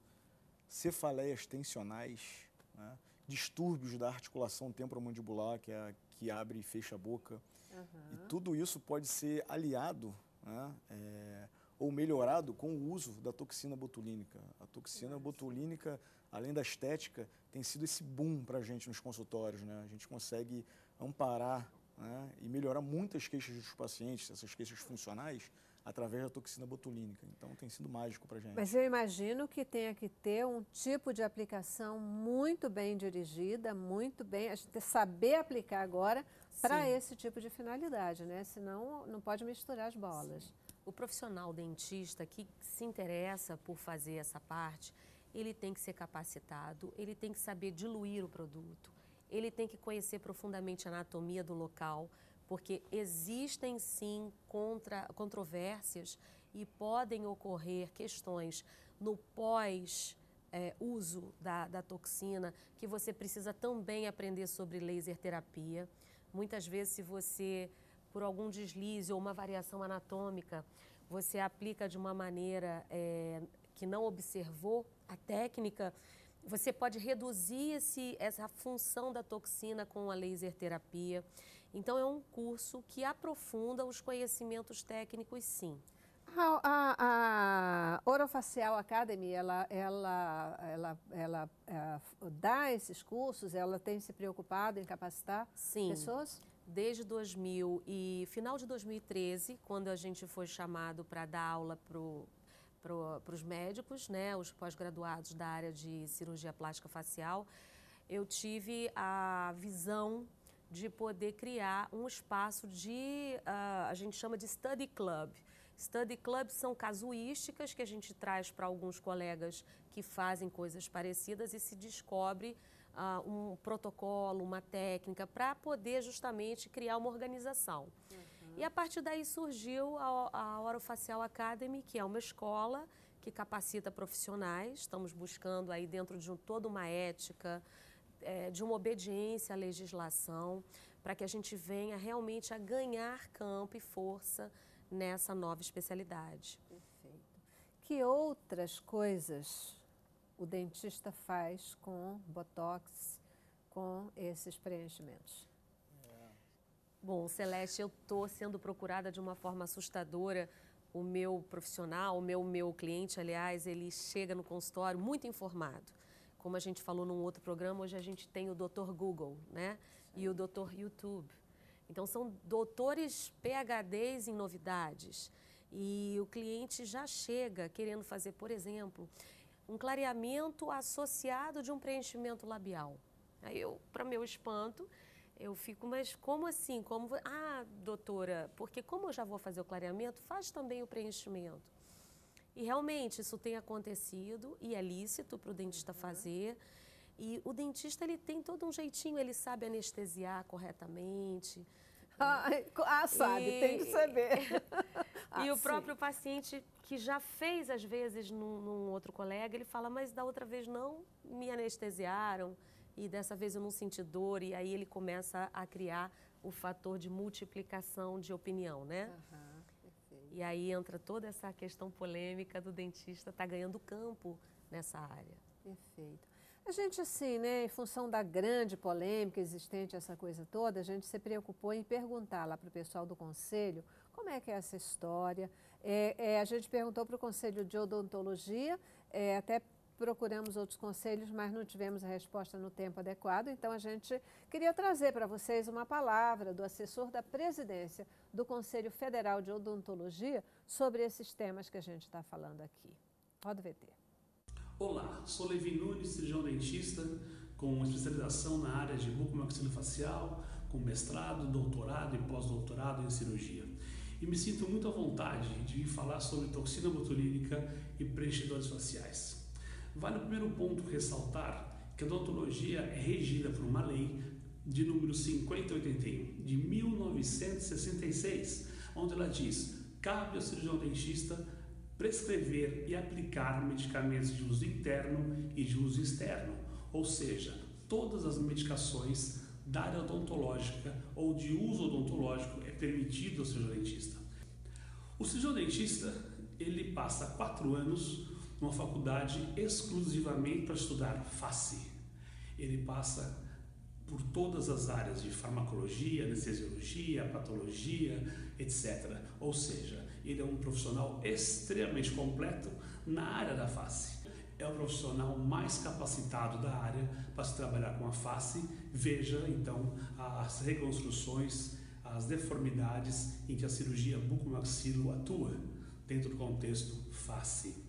cefaleias tensionais, né? Distúrbios da articulação temporomandibular, que é a que abre e fecha a boca. Uhum. E tudo isso pode ser aliado, né? é, ou melhorado com o uso da toxina botulínica. A toxina botulínica, além da estética, tem sido esse boom para a gente nos consultórios. Né? A gente consegue amparar, né? e melhorar muitas queixas dos pacientes, essas queixas funcionais, através da toxina botulínica. Então, tem sido mágico para a gente. Mas eu imagino que tenha que ter um tipo de aplicação muito bem dirigida, muito bem, a gente saber aplicar agora para esse tipo de finalidade, né? Senão, não pode misturar as bolas. Sim. O profissional dentista que se interessa por fazer essa parte, ele tem que ser capacitado, ele tem que saber diluir o produto, ele tem que conhecer profundamente a anatomia do local, porque existem, sim, contra, controvérsias e podem ocorrer questões no pós-uso é, da, da toxina, que você precisa também aprender sobre laser terapia. Muitas vezes, se você, por algum deslize ou uma variação anatômica, você aplica de uma maneira é, que não observou a técnica, você pode reduzir esse, essa função da toxina com a laser terapia. Então, é um curso que aprofunda os conhecimentos técnicos, sim. A, a, a Orofacial Academy, ela, ela, ela, ela, ela dá esses cursos, ela tem se preocupado em capacitar sim. pessoas? Desde dois mil e final de dois mil e treze, quando a gente foi chamado para dar aula pro para os médicos, né, os pós-graduados da área de cirurgia plástica facial, eu tive a visão de poder criar um espaço de, uh, a gente chama de study club. Study club são casuísticas que a gente traz para alguns colegas que fazem coisas parecidas e se descobre uh, um protocolo, uma técnica, para poder justamente criar uma organização. Uhum. E a partir daí surgiu a, a Orofacial Academy, que é uma escola que capacita profissionais. Estamos buscando aí dentro de um, toda uma ética, é, de uma obediência à legislação, para que a gente venha realmente a ganhar campo e força nessa nova especialidade. Perfeito. Que outras coisas o dentista faz com botox, com esses preenchimentos? Bom, Celeste, eu estou sendo procurada de uma forma assustadora. O meu profissional, o meu, meu cliente, aliás, ele chega no consultório muito informado. Como a gente falou num outro programa, hoje a gente tem o doutor Google, né? E o doutor YouTube. Então, são doutores P H Ds em novidades. E o cliente já chega querendo fazer, por exemplo, um clareamento associado de um preenchimento labial. Aí eu, para meu espanto... Eu fico, mas como assim? Como... Ah, doutora, porque como eu já vou fazer o clareamento, faz também o preenchimento. E realmente isso tem acontecido e é lícito para o dentista uhum. fazer. E o dentista, ele tem todo um jeitinho, ele sabe anestesiar corretamente. Ah, ah sabe, e... tem que saber. Ah, e o sim. próprio paciente que já fez, às vezes, num, num outro colega, ele fala, mas da outra vez não me anestesiaram. E dessa vez eu não senti dor, e aí ele começa a criar o fator de multiplicação de opinião, né? Uhum, perfeito. E aí entra toda essa questão polêmica do dentista tá ganhando campo nessa área. Perfeito. A gente, assim, né, em função da grande polêmica existente, essa coisa toda, a gente se preocupou em perguntar lá para o pessoal do Conselho como é que é essa história. É, é, a gente perguntou para o Conselho de Odontologia, é, até procuramos outros conselhos, mas não tivemos a resposta no tempo adequado, então a gente queria trazer para vocês uma palavra do assessor da presidência do Conselho Federal de Odontologia sobre esses temas que a gente está falando aqui. Roda o V T. Olá, sou Levin Nunes, cirurgião dentista, com especialização na área de bucomaxilofacial, com mestrado, doutorado e pós-doutorado em cirurgia. E me sinto muito à vontade de falar sobre toxina botulínica e preenchedores faciais. Vale o primeiro ponto ressaltar que a odontologia é regida por uma lei de número cinquenta e oitenta e um, de mil novecentos e sessenta e seis, onde ela diz: cabe ao cirurgião dentista prescrever e aplicar medicamentos de uso interno e de uso externo, ou seja, todas as medicações da área odontológica ou de uso odontológico é permitido ao cirurgião dentista. O cirurgião dentista, ele passa quatro anos numa faculdade exclusivamente para estudar face. Ele passa por todas as áreas de farmacologia, anestesiologia, patologia, etcétera. Ou seja, ele é um profissional extremamente completo na área da face. É o profissional mais capacitado da área para se trabalhar com a face. Veja, então, as reconstruções, as deformidades em que a cirurgia bucomaxilo atua dentro do contexto face.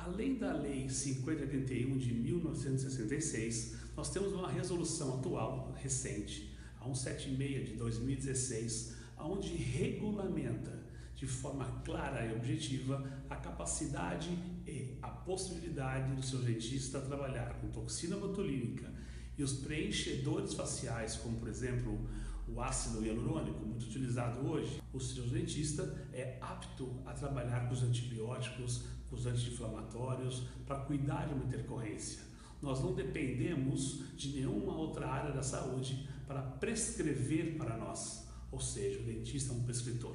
Além da Lei cinquenta e oitenta e um de mil novecentos e sessenta e seis, nós temos uma resolução atual, recente, a cento e setenta e seis de dois mil e dezesseis, onde regulamenta de forma clara e objetiva a capacidade e a possibilidade do seu dentista trabalhar com toxina botulínica e os preenchedores faciais, como por exemplo o ácido hialurônico, muito utilizado hoje. O cirurgião dentista é apto a trabalhar com os antibióticos, com os anti-inflamatórios, para cuidar de uma intercorrência. Nós não dependemos de nenhuma outra área da saúde para prescrever para nós, ou seja, o dentista é um prescritor.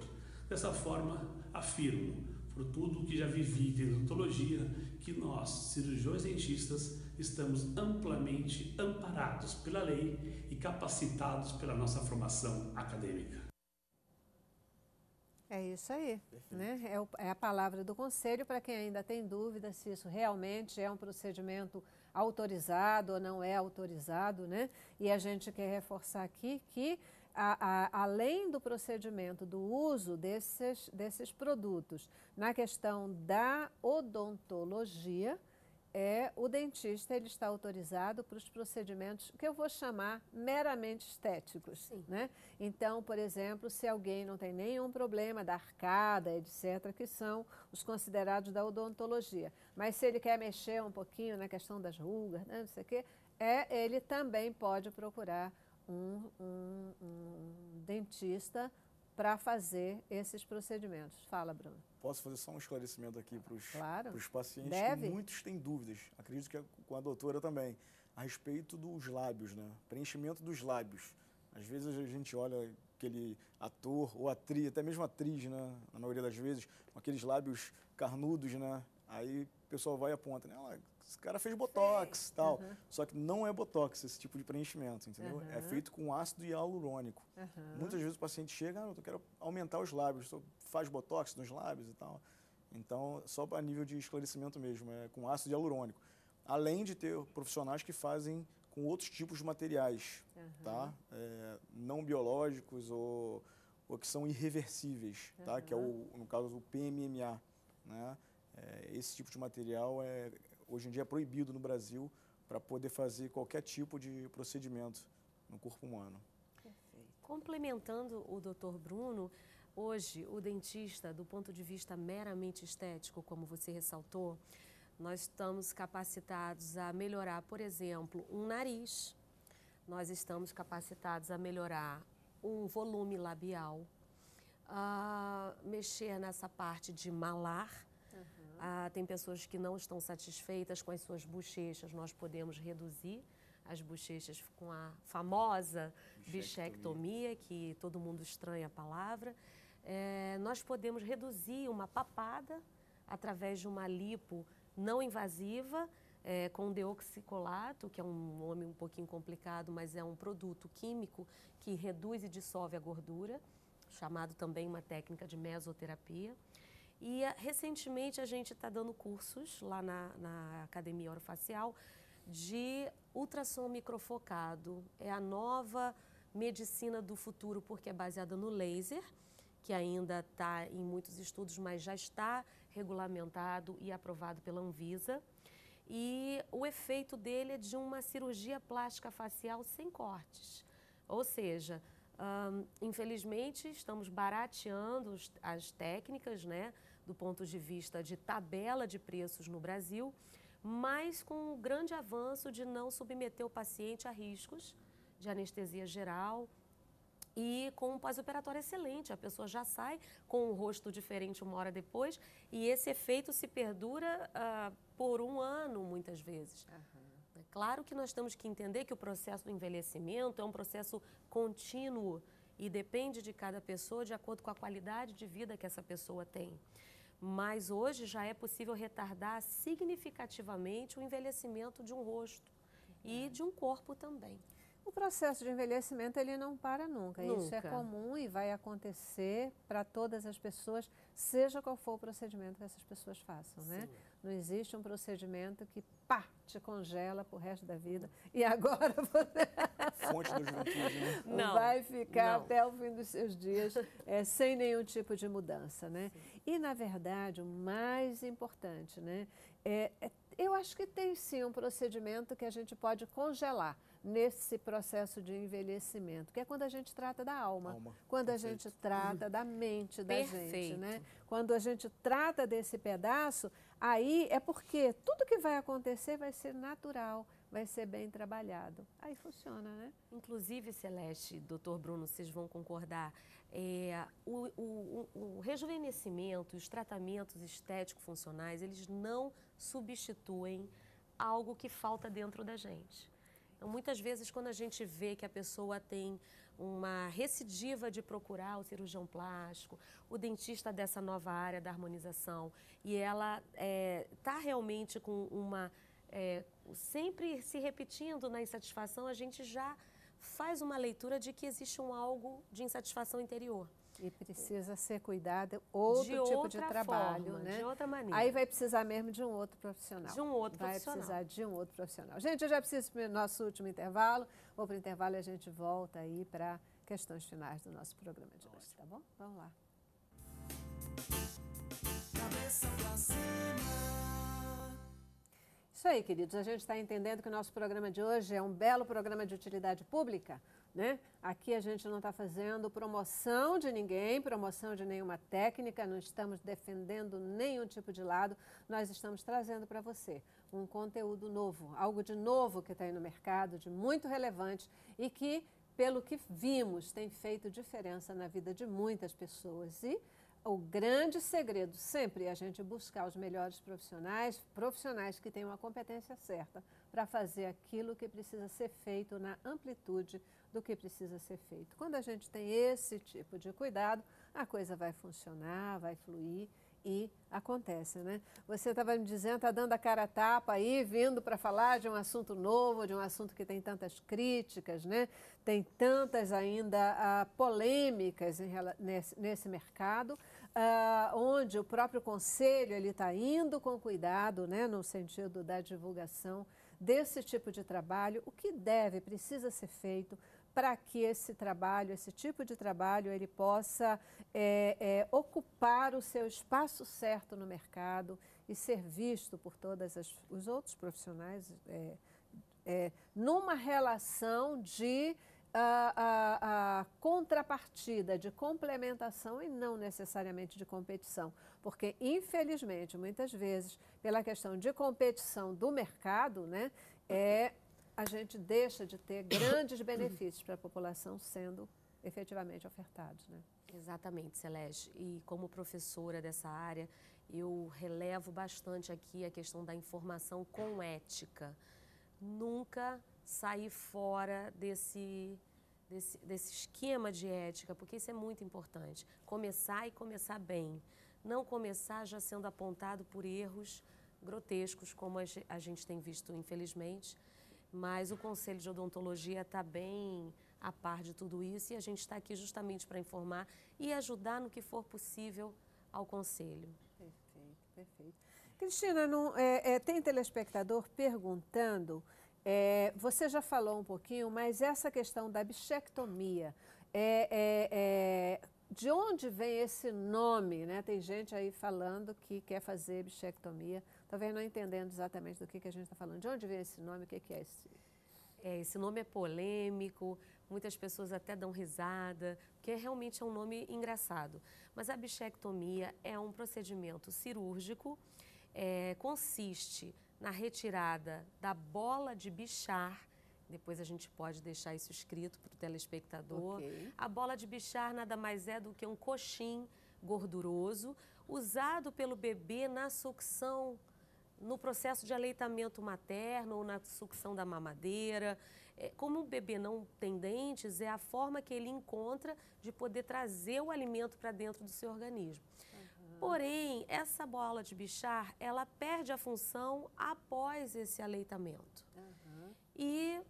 Dessa forma, afirmo, por tudo que já vivi de odontologia, que nós, cirurgiões dentistas, estamos amplamente amparados pela lei e capacitados pela nossa formação acadêmica. É isso aí, né? É a palavra do Conselho para quem ainda tem dúvida se isso realmente é um procedimento autorizado ou não é autorizado, né? E a gente quer reforçar aqui que, a, a, além do procedimento do uso desses, desses produtos, na questão da odontologia, é, o dentista ele está autorizado para os procedimentos que eu vou chamar meramente estéticos, né? Então, por exemplo, se alguém não tem nenhum problema da arcada, etcétera, que são os considerados da odontologia, mas se ele quer mexer um pouquinho na questão das rugas, né, não sei o quê, é, ele também pode procurar um, um, um dentista para fazer esses procedimentos. Fala, Bruno. Posso fazer só um esclarecimento aqui para os claro. pacientes? Deve. Que muitos têm dúvidas, acredito que com a doutora também, a respeito dos lábios, né? Preenchimento dos lábios. Às vezes a gente olha aquele ator ou atriz, até mesmo atriz, né? Na maioria das vezes, com aqueles lábios carnudos, né? Aí o pessoal vai e aponta, né? Ah, esse cara fez botox e tal. Uhum. Só que não é botox esse tipo de preenchimento, entendeu? Uhum. É feito com ácido hialurônico. Uhum. Muitas vezes o paciente chega, ah, eu quero aumentar os lábios, faz botox nos lábios e tal. Então, só a nível de esclarecimento mesmo, é com ácido hialurônico. Além de ter profissionais que fazem com outros tipos de materiais, uhum. tá? É, não biológicos ou, ou que são irreversíveis, uhum. tá? Que é, o, no caso, o P M M A, né? Esse tipo de material é, hoje em dia é proibido no Brasil para poder fazer qualquer tipo de procedimento no corpo humano. Perfeito. Complementando o doutor Bruno, hoje o dentista, do ponto de vista meramente estético, como você ressaltou, nós estamos capacitados a melhorar, por exemplo, um nariz, nós estamos capacitados a melhorar um volume labial, a mexer nessa parte de malar. Uhum. Ah, tem pessoas que não estão satisfeitas com as suas bochechas, nós podemos reduzir as bochechas com a famosa bichectomia, bichectomia, que todo mundo estranha a palavra. É, nós podemos reduzir uma papada através de uma lipo não invasiva, é, com deoxicolato, que é um nome um pouquinho complicado, mas é um produto químico que reduz e dissolve a gordura, chamado também uma técnica de mesoterapia. E recentemente a gente está dando cursos lá na, na Academia Orofacial de ultrassom microfocado. É a nova medicina do futuro porque é baseada no laser, que ainda está em muitos estudos, mas já está regulamentado e aprovado pela Anvisa. E o efeito dele é de uma cirurgia plástica facial sem cortes, ou seja... Hum, infelizmente, estamos barateando as técnicas, né, do ponto de vista de tabela de preços no Brasil, mas com o grande avanço de não submeter o paciente a riscos de anestesia geral e com um pós-operatório excelente. A pessoa já sai com um rosto diferente uma hora depois e esse efeito se perdura uh, por um ano, muitas vezes. Uhum. Claro que nós temos que entender que o processo do envelhecimento é um processo contínuo e depende de cada pessoa de acordo com a qualidade de vida que essa pessoa tem. Mas hoje já é possível retardar significativamente o envelhecimento de um rosto e de um corpo também. O processo de envelhecimento ele não para nunca. nunca. Isso é comum e vai acontecer para todas as pessoas, seja qual for o procedimento que essas pessoas façam, né? Sim. Não existe um procedimento que, pá, te congela para o resto da vida. E agora você... Fonte do juventude, né? Não, vai ficar não. até o fim dos seus dias é, sem nenhum tipo de mudança, né? Sim. E, na verdade, o mais importante, né? É, é, eu acho que tem sim um procedimento que a gente pode congelar nesse processo de envelhecimento, que é quando a gente trata da alma, alma. quando Perfeito. a gente trata da mente da Perfeito. gente, né? Quando a gente trata desse pedaço, aí é porque tudo que vai acontecer vai ser natural, vai ser bem trabalhado. Aí funciona, né? Inclusive, Celeste, doutor Bruno, vocês vão concordar, é, o, o, o rejuvenescimento, os tratamentos estético-funcionais, eles não substituem algo que falta dentro da gente. Então, muitas vezes, quando a gente vê que a pessoa tem uma recidiva de procurar o cirurgião plástico, o dentista dessa nova área da harmonização, e ela está é, realmente com uma... É, sempre se repetindo na insatisfação, a gente já faz uma leitura de que existe um algo de insatisfação interior. E precisa ser cuidado outro de tipo de trabalho, forma, né? De outra maneira. Aí vai precisar mesmo de um outro profissional. De um outro vai profissional. Vai precisar de um outro profissional. Gente, eu já preciso para o nosso último intervalo. Ou para o intervalo a gente volta aí para questões finais do nosso programa de hoje, tá bom? Vamos lá. Cabeça pra cima. Isso aí, queridos. A gente está entendendo que o nosso programa de hoje é um belo programa de utilidade pública, né? Aqui a gente não está fazendo promoção de ninguém, promoção de nenhuma técnica, não estamos defendendo nenhum tipo de lado. Nós estamos trazendo para você um conteúdo novo, algo de novo que está aí no mercado, de muito relevante e que, pelo que vimos, tem feito diferença na vida de muitas pessoas. E o grande segredo sempre é a gente buscar os melhores profissionais, profissionais que tenham a competência certa para fazer aquilo que precisa ser feito na amplitude do que precisa ser feito. Quando a gente tem esse tipo de cuidado, a coisa vai funcionar, vai fluir e acontece, né? Você estava me dizendo, está dando a cara a tapa aí, vindo para falar de um assunto novo, de um assunto que tem tantas críticas, né? Tem tantas ainda uh, polêmicas em, nesse, nesse mercado, uh, onde o próprio conselho ele está indo com cuidado, né? No sentido da divulgação desse tipo de trabalho, o que deve, precisa ser feito para que esse trabalho, esse tipo de trabalho, ele possa é, é, ocupar o seu espaço certo no mercado e ser visto por todos os outros profissionais é, é, numa relação de a, a, a contrapartida, de complementação e não necessariamente de competição. Porque, infelizmente, muitas vezes, pela questão de competição do mercado, né, é... a gente deixa de ter grandes benefícios para a população sendo efetivamente ofertados, né? Exatamente, Celeste. E como professora dessa área, eu relevo bastante aqui a questão da informação com ética. Nunca sair fora desse, desse, desse esquema de ética, porque isso é muito importante. Começar e começar bem. Não começar já sendo apontado por erros grotescos, como a gente tem visto, infelizmente. Mas o Conselho de Odontologia está bem a par de tudo isso e a gente está aqui justamente para informar e ajudar no que for possível ao Conselho. Perfeito, perfeito. Cristina, não, é, é, tem telespectador perguntando, é, você já falou um pouquinho, mas essa questão da bichectomia, é, é, é, de onde vem esse nome, né? Tem gente aí falando que quer fazer bichectomia, talvez não entendendo exatamente do que, que a gente está falando. De onde vem esse nome? O que, que é esse? É, esse nome é polêmico, muitas pessoas até dão risada, porque realmente é um nome engraçado. Mas a bichectomia é um procedimento cirúrgico, é, consiste na retirada da bola de bichar. Depois a gente pode deixar isso escrito para o telespectador. Okay. A bola de bichar nada mais é do que um coxim gorduroso usado pelo bebê na sucção, no processo de aleitamento materno ou na sucção da mamadeira. Como o bebê não tem dentes, é a forma que ele encontra de poder trazer o alimento para dentro do seu organismo. Uhum. Porém, essa bola de bichar, ela perde a função após esse aleitamento. Uhum. E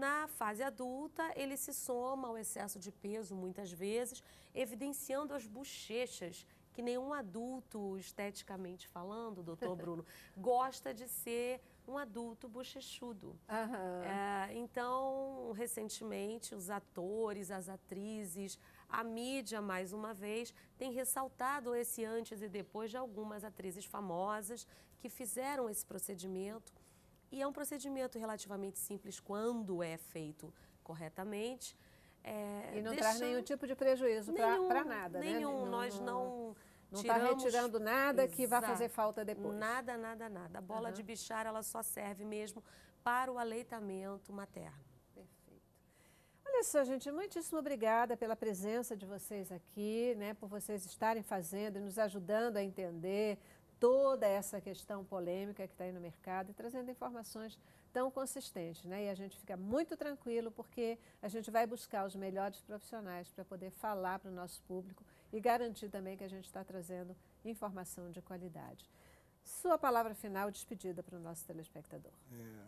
na fase adulta, ele se soma ao excesso de peso, muitas vezes, evidenciando as bochechas, que nenhum adulto, esteticamente falando, doutor Bruno, gosta de ser um adulto bochechudo. Uhum. É, então, recentemente, os atores, as atrizes, a mídia, mais uma vez, tem ressaltado esse antes e depois de algumas atrizes famosas que fizeram esse procedimento. E é um procedimento relativamente simples quando é feito corretamente. É, e não deixando... traz nenhum tipo de prejuízo para nada, nenhum, né? Nenhum, nós não Não está tiramos... retirando nada Exato. Que vai fazer falta depois. Nada, nada, nada. A bola uhum. de bichar, ela só serve mesmo para o aleitamento materno. Olha só, gente, muitíssimo obrigada pela presença de vocês aqui, né? Por vocês estarem fazendo e nos ajudando a entender toda essa questão polêmica que está aí no mercado e trazendo informações tão consistentes, né? E a gente fica muito tranquilo porque a gente vai buscar os melhores profissionais para poder falar para o nosso público e garantir também que a gente está trazendo informação de qualidade. Sua palavra final, despedida para o nosso telespectador. É,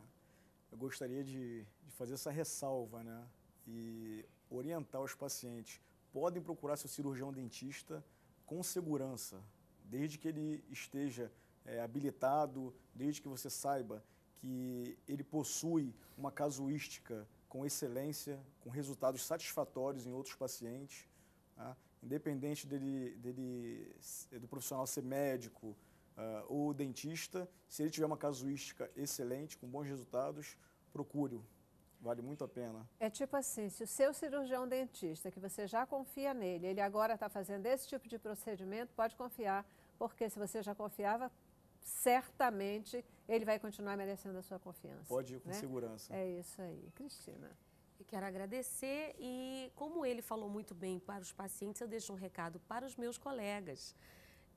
eu gostaria de, de fazer essa ressalva, né? E orientar os pacientes. Podem procurar seu cirurgião dentista com segurança, desde que ele esteja é, habilitado, desde que você saiba que ele possui uma casuística com excelência, com resultados satisfatórios em outros pacientes, tá? Independente dele, dele, do profissional ser médico uh, ou dentista, se ele tiver uma casuística excelente, com bons resultados, procure-o. Vale muito a pena. É tipo assim, se o seu cirurgião dentista, que você já confia nele, ele agora está fazendo esse tipo de procedimento, pode confiar, porque se você já confiava, certamente ele vai continuar merecendo a sua confiança. Pode ir com né? segurança. É isso aí. Cristina. Eu quero agradecer e, como ele falou muito bem para os pacientes, eu deixo um recado para os meus colegas.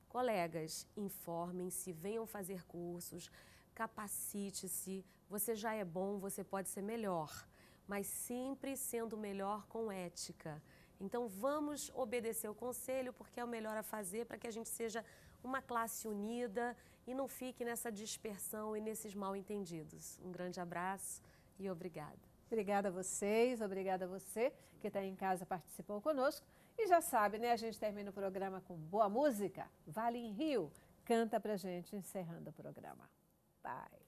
Colegas, informem-se, venham fazer cursos, capacite-se, você já é bom, você pode ser melhor, mas sempre sendo melhor com ética. Então vamos obedecer o conselho, porque é o melhor a fazer para que a gente seja uma classe unida e não fique nessa dispersão e nesses mal-entendidos. Um grande abraço e obrigada. Obrigada a vocês, obrigada a você que está em casa participou conosco. E já sabe, né? A gente termina o programa com boa música. Vale em Rio, canta pra gente encerrando o programa. Bye.